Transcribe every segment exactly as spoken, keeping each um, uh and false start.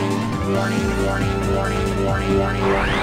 warning, warning, warning, warning, warning, warning, warning.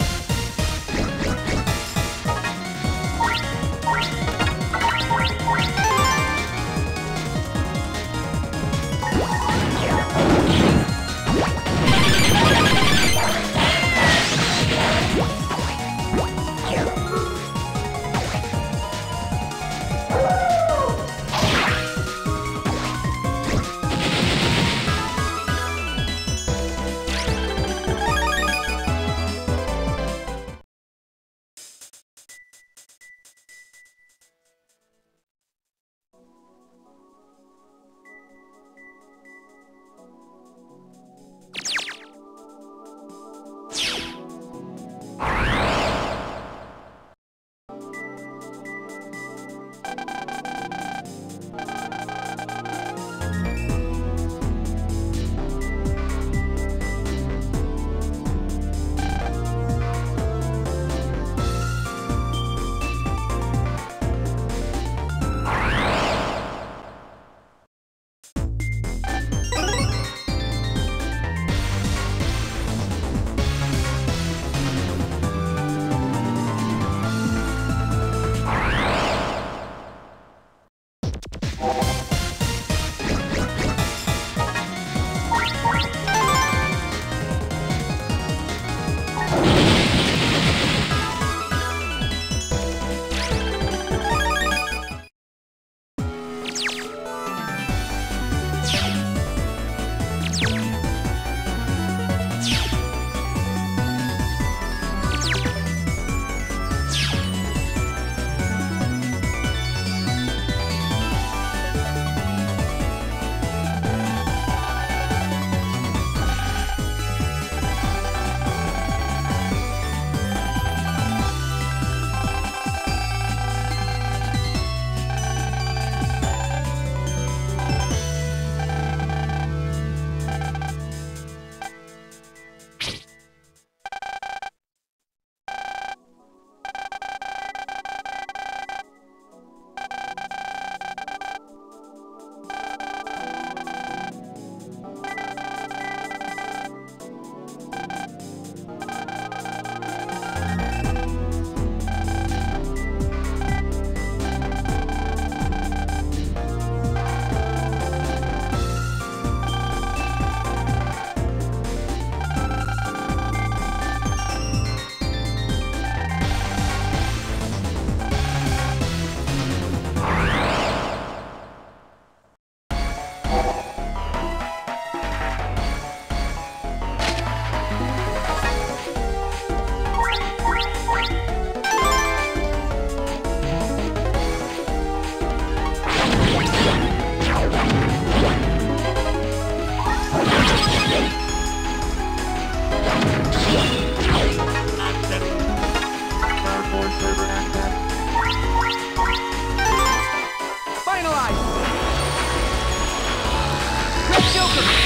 Joker!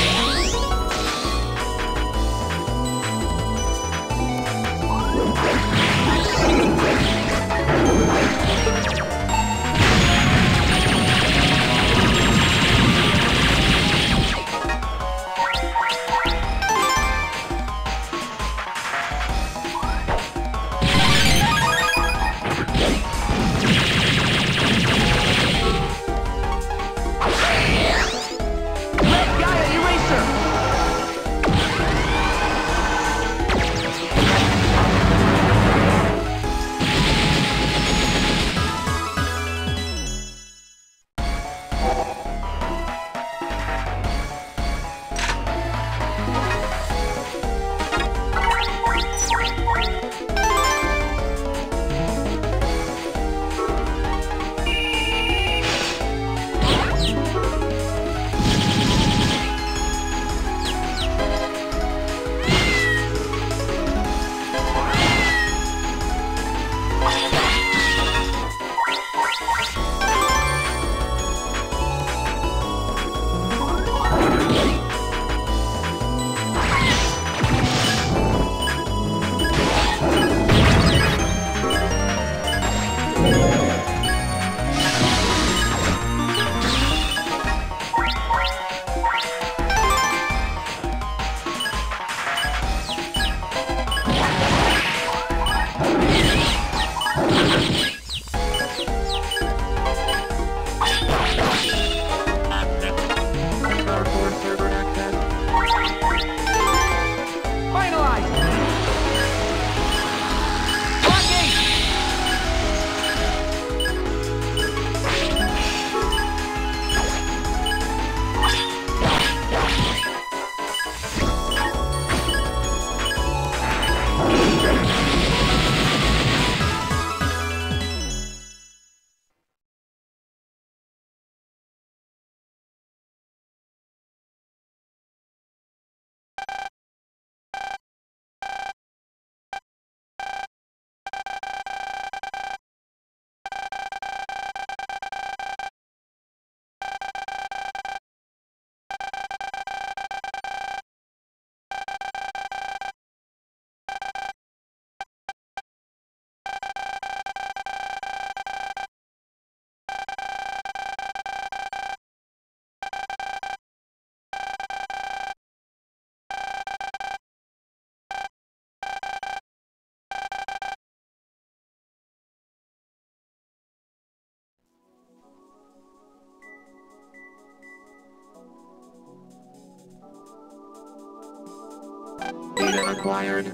acquired.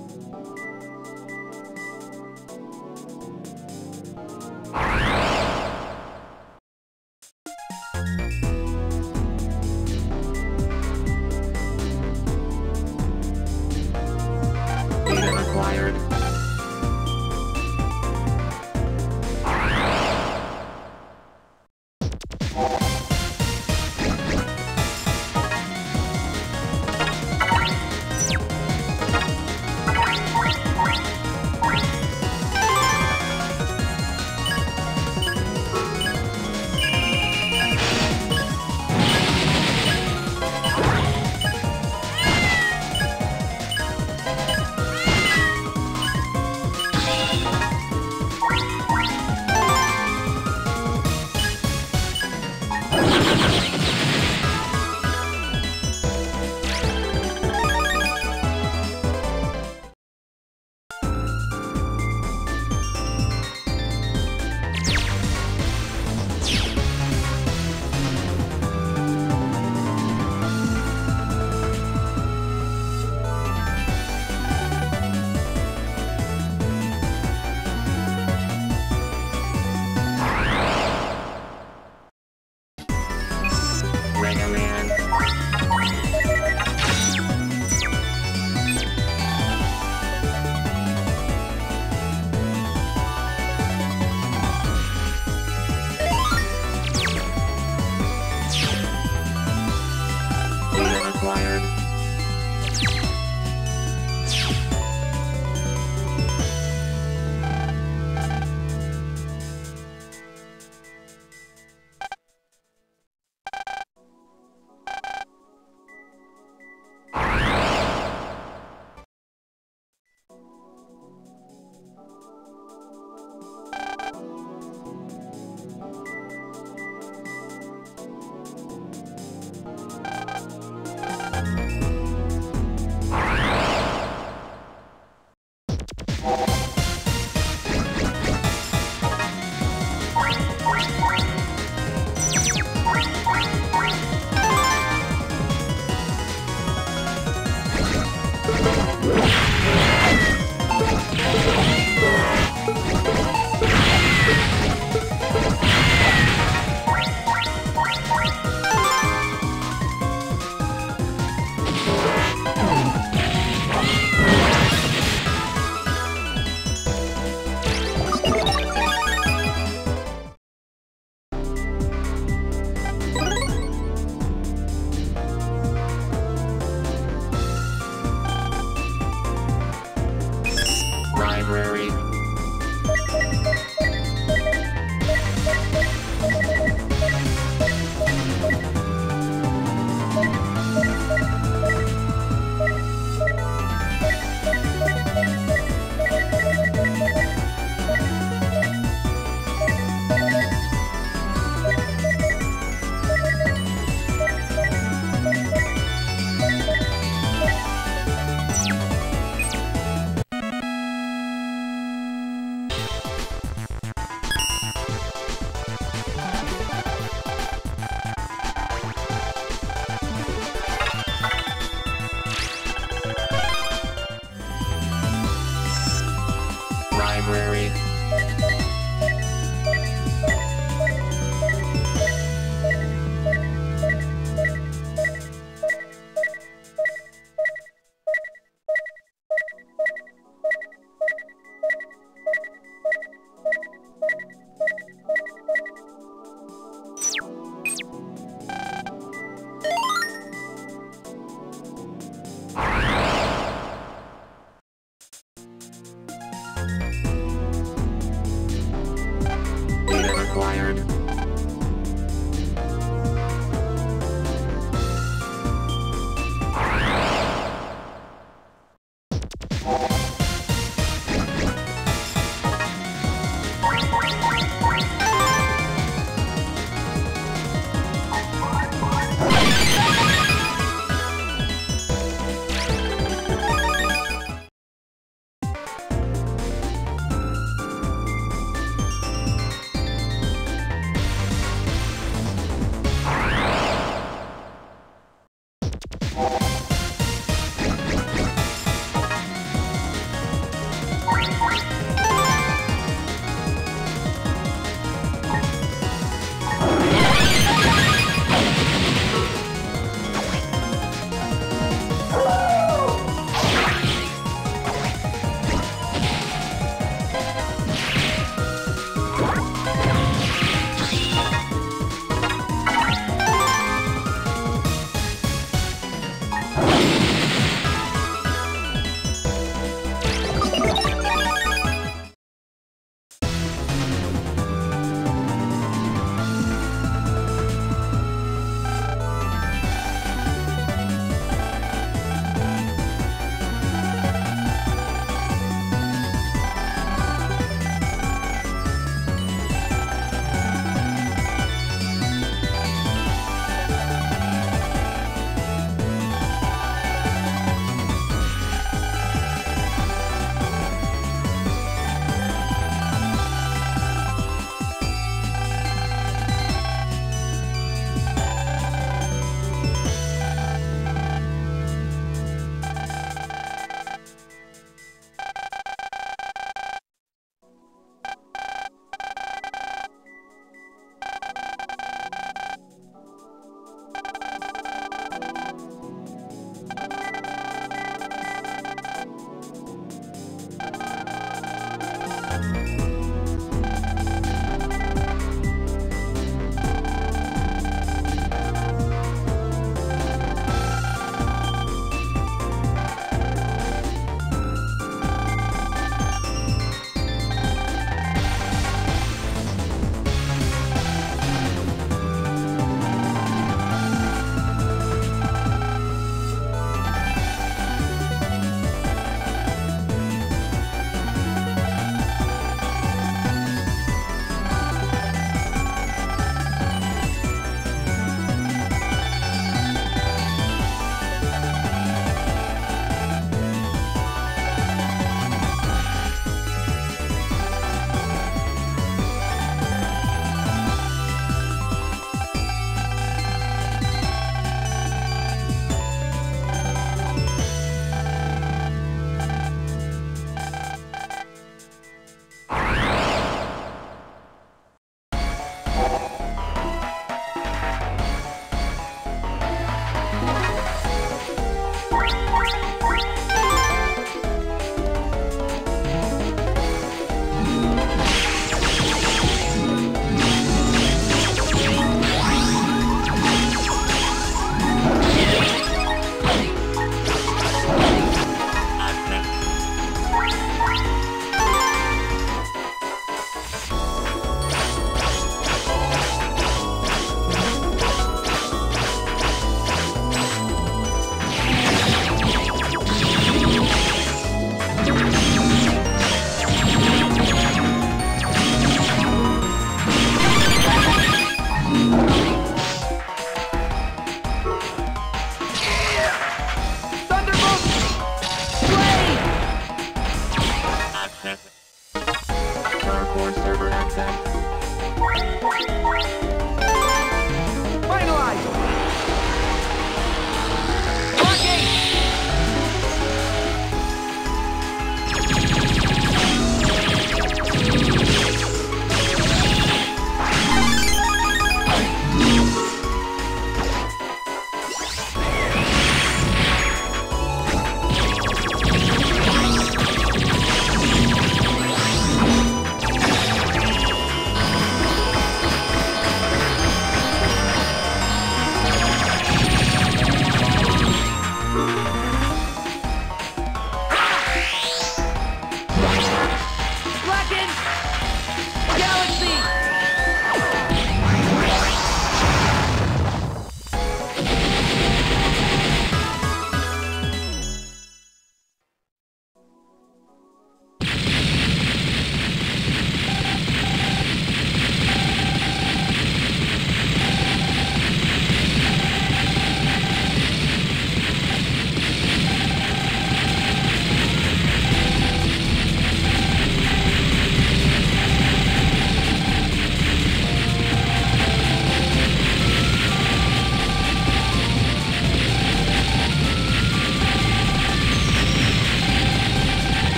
Library.